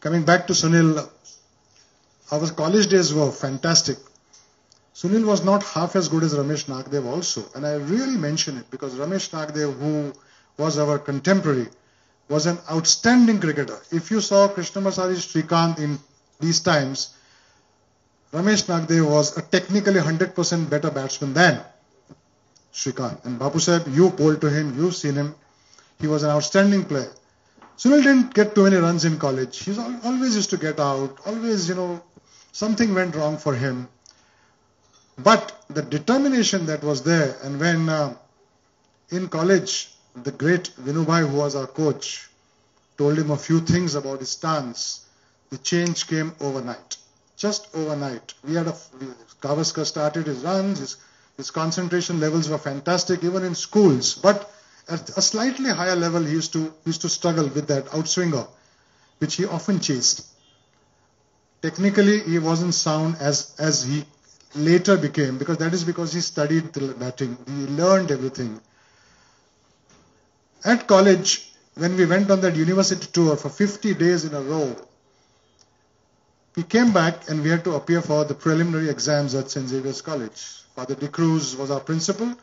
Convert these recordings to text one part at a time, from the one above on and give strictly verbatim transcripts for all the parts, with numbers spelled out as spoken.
Coming back to Sunil, our college days were fantastic. Sunil was not half as good as Ramesh Nagdev also, and I really mention it because Ramesh Nagdev, who was our contemporary, was an outstanding cricketer. If you saw Krishnamachari Srikkanth in these times, Ramesh Nagdev was a technically one hundred percent better batsman than Srikkanth. And Bapu Sahib, you bowled to him, you've seen him. He was an outstanding player. Sunil didn't get too many runs in college. He always used to get out, always, you know, something went wrong for him. But the determination that was there, and when uh, in college, the great Vinubhai, who was our coach, told him a few things about his stance, the change came overnight. Just overnight. We had a, Gavaskar started his runs, his, his concentration levels were fantastic, even in schools. But at a slightly higher level, he used to, he used to struggle with that outswinger, which he often chased. Technically, he wasn't sound as, as he later became, because that is because he studied the batting, he learned everything. At college, when we went on that university tour for fifty days in a row, we came back and we had to appear for the preliminary exams at Saint Xavier's College. Father De Cruz was our principal,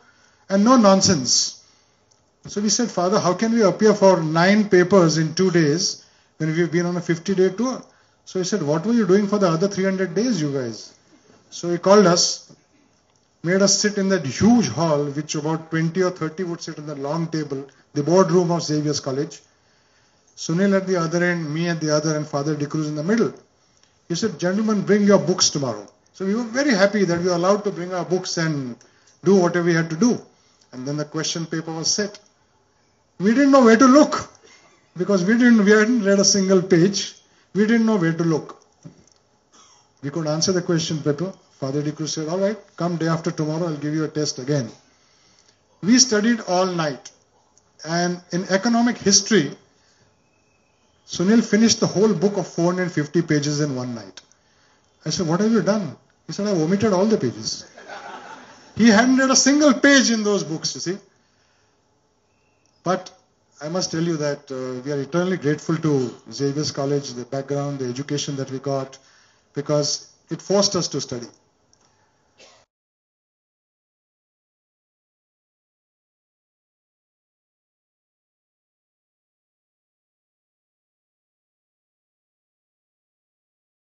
and no nonsense. So we said, Father, how can we appear for nine papers in two days when we've been on a fifty-day tour? So he said, what were you doing for the other three hundred days, you guys? So he called us, made us sit in that huge hall, which about twenty or thirty would sit in the long table, the boardroom of Xavier's College. Sunil at the other end, me at the other, and Father De Cruz in the middle. He said, gentlemen, bring your books tomorrow. So we were very happy that we were allowed to bring our books and do whatever we had to do. And then the question paper was set. We didn't know where to look because we didn't, we hadn't read a single page. We didn't know where to look. We could answer the question paper. Father De Cruz said, all right, come day after tomorrow, I'll give you a test again. We studied all night. And in economic history, Sunil finished the whole book of four hundred fifty pages in one night. I said, what have you done? He said, I've omitted all the pages. He hadn't read a single page in those books, you see. But I must tell you that uh, we are eternally grateful to Xavier's College, the background, the education that we got, because it forced us to study.